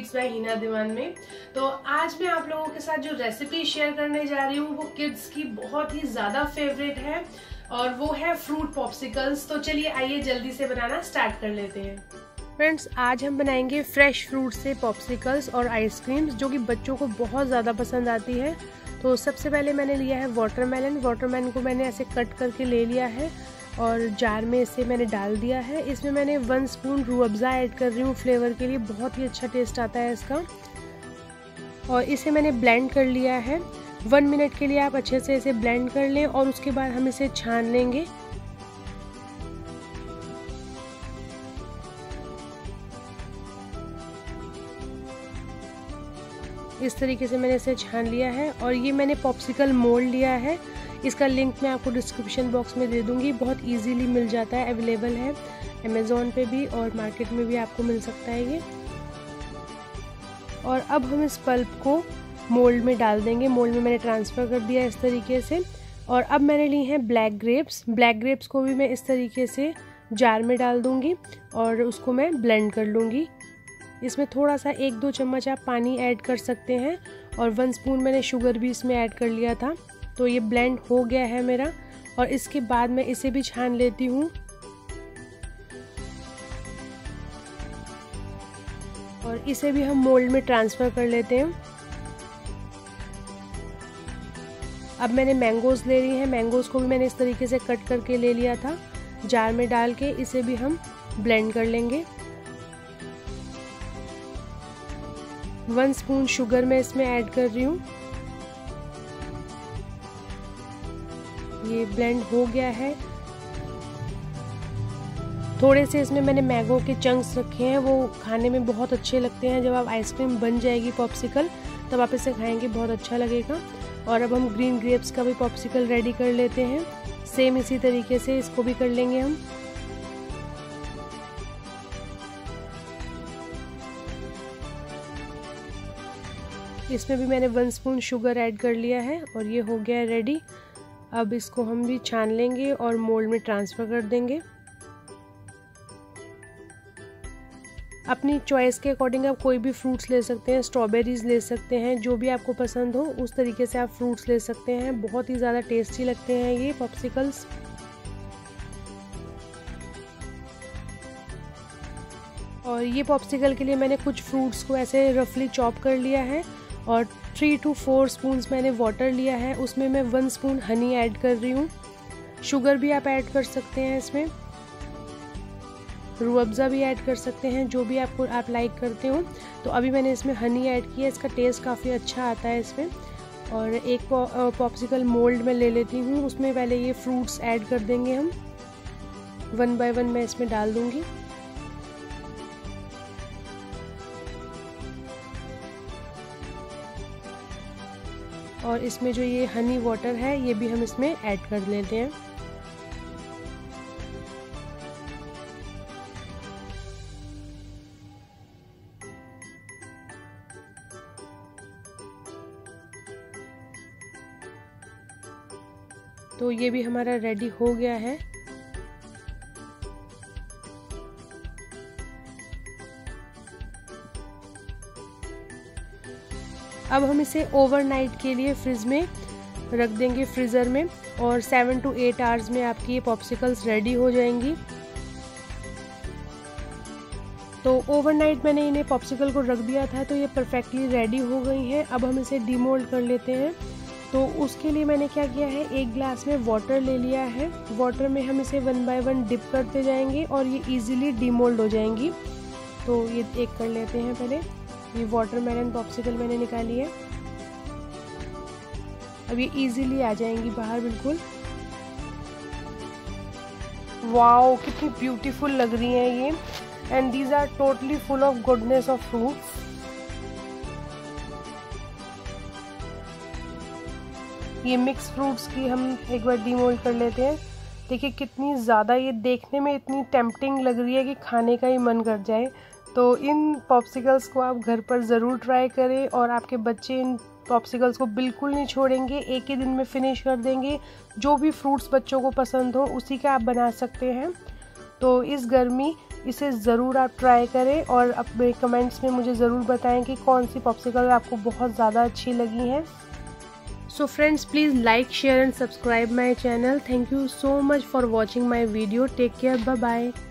Yeats bye हीना दीवान में। तो आज मैं आप लोगों के साथ जो रेसिपी शेयर करने जा रही हूँ वो किड्स की बहुत ही ज़्यादा फेवरेट है और वो है फ्रूट पॉप्सिकल्स। तो चलिए आइए जल्दी से बनाना स्टार्ट कर लेते हैं। फ्रेंड्स आज हम बनाएंगे फ्रेश फ्रूट से पॉप्सिकल्स और आइसक्रीम्स जो कि बच्चों को बहुत ज़्यादा पसंद आती है। तो सबसे पहले मैंने लिया है वाटरमेलन। वाटरमेलन को मैंने ऐसे कट करके ले लिया है और जार में इसे मैंने डाल दिया है। इसमें मैंने 1 स्पून रूह अफ़ज़ा ऐड कर रही हूँ फ्लेवर के लिए, बहुत ही अच्छा टेस्ट आता है इसका। और इसे मैंने ब्लेंड कर लिया है। 1 मिनट के लिए आप अच्छे से इसे ब्लेंड कर लें और उसके बाद हम इसे छान लेंगे। इस तरीके से मैंने इसे छान लिया है और ये मैंने पॉप्सिकल मोल्ड लिया है। इसका लिंक मैं आपको डिस्क्रिप्शन बॉक्स में दे दूंगी। बहुत इजीली मिल जाता है, अवेलेबल है अमेज़ॉन पे भी और मार्केट में भी आपको मिल सकता है ये। और अब हम इस पल्प को मोल्ड में डाल देंगे। मोल्ड में मैंने ट्रांसफ़र कर दिया इस तरीके से। और अब मैंने ली हैं ब्लैक ग्रेप्स। ब्लैक ग्रेप्स को भी मैं इस तरीके से जार में डाल दूँगी और उसको मैं ब्लेंड कर लूँगी। इसमें थोड़ा सा 1-2 चम्मच आप पानी ऐड कर सकते हैं और 1 स्पून मैंने शुगर भी इसमें ऐड कर लिया था। तो ये ब्लेंड हो गया है मेरा और इसके बाद मैं इसे भी छान लेती हूँ। और इसे भी हम मोल्ड में ट्रांसफ़र कर लेते हैं। अब मैंने मैंगोज़ ले ली हैं। मैंगोज़ को भी मैंने इस तरीके से कट करके ले लिया था। जार में डाल के इसे भी हम ब्लेंड कर लेंगे। 1 स्पून शुगर मैं इसमें ऐड कर रही हूँ। ये ब्लेंड हो गया है। थोड़े से इसमें मैंने मैंगो के चंक्स रखे हैं, वो खाने में बहुत अच्छे लगते हैं। जब आप आइसक्रीम बन जाएगी पॉप्सिकल तब आप इसे खाएंगे, बहुत अच्छा लगेगा। और अब हम ग्रीन ग्रेप्स का भी पॉप्सिकल रेडी कर लेते हैं। सेम इसी तरीके से इसको भी कर लेंगे हम। इसमें भी मैंने 1 स्पून शुगर ऐड कर लिया है और ये हो गया रेडी। अब इसको हम भी छान लेंगे और मोल्ड में ट्रांसफ़र कर देंगे। अपनी चॉइस के अकॉर्डिंग आप कोई भी फ्रूट्स ले सकते हैं, स्ट्रॉबेरीज़ ले सकते हैं, जो भी आपको पसंद हो उस तरीके से आप फ्रूट्स ले सकते हैं। बहुत ही ज़्यादा टेस्टी लगते हैं ये पॉप्सिकल्स। और ये पॉप्सिकल के लिए मैंने कुछ फ्रूट्स को ऐसे रफली चॉप कर लिया है और 3 से 4 स्पून मैंने वाटर लिया है। उसमें मैं 1 स्पून हनी ऐड कर रही हूँ। शुगर भी आप ऐड कर सकते हैं, इसमें रूह अफ़ज़ा भी ऐड कर सकते हैं, जो भी आपको आप लाइक करते हो। तो अभी मैंने इसमें हनी ऐड किया, इसका टेस्ट काफ़ी अच्छा आता है इसमें। और एक पॉप्सिकल मोल्ड में ले लेती हूँ, उसमें पहले ये फ्रूट्स ऐड कर देंगे हम। 1 बाय 1 मैं इसमें डाल दूँगी। और इसमें जो ये हनी वाटर है ये भी हम इसमें ऐड कर लेते हैं। तो ये भी हमारा रेडी हो गया है। अब हम इसे ओवरनाइट के लिए फ्रिज में रख देंगे, फ्रीज़र में, और 7 से 8 आवर्स में आपकी ये पॉप्सिकल्स रेडी हो जाएंगी। तो ओवरनाइट मैंने इन्हें पॉप्सिकल को रख दिया था तो ये परफेक्टली रेडी हो गई हैं। अब हम इसे डीमोल्ड कर लेते हैं। तो उसके लिए मैंने क्या किया है, 1 ग्लास में वाटर ले लिया है। वाटर में हम इसे 1 बाय 1 डिप करते जाएंगे और ये ईजिली डीमोल्ड हो जाएंगी। तो ये एक कर लेते हैं। पहले ये वाटरमेलन पॉप्सिकल मैंने निकाली है। अब ये इजीली आ जाएंगी बाहर बिल्कुल। वाओ, कितनी ब्यूटीफुल लग रही हैं ये। And these are totally full of goodness of fruits. ये मिक्स फ्रूट्स की हम एक बार डीमोल्ड कर लेते हैं। देखिए कितनी ज़्यादा ये देखने में इतनी टेम्पटिंग लग रही है कि खाने का ही मन कर जाए। तो इन पॉप्सिकल्स को आप घर पर ज़रूर ट्राई करें और आपके बच्चे इन पॉप्सिकल्स को बिल्कुल नहीं छोड़ेंगे, एक ही दिन में फिनिश कर देंगे। जो भी फ्रूट्स बच्चों को पसंद हो उसी का आप बना सकते हैं। तो इस गर्मी इसे ज़रूर आप ट्राई करें और अपने कमेंट्स में मुझे ज़रूर बताएं कि कौन सी पॉप्सिकल आपको बहुत ज़्यादा अच्छी लगी हैं। So friends, please like, share and subscribe my channel. Thank you so much for watching my video. Take care. Bye bye.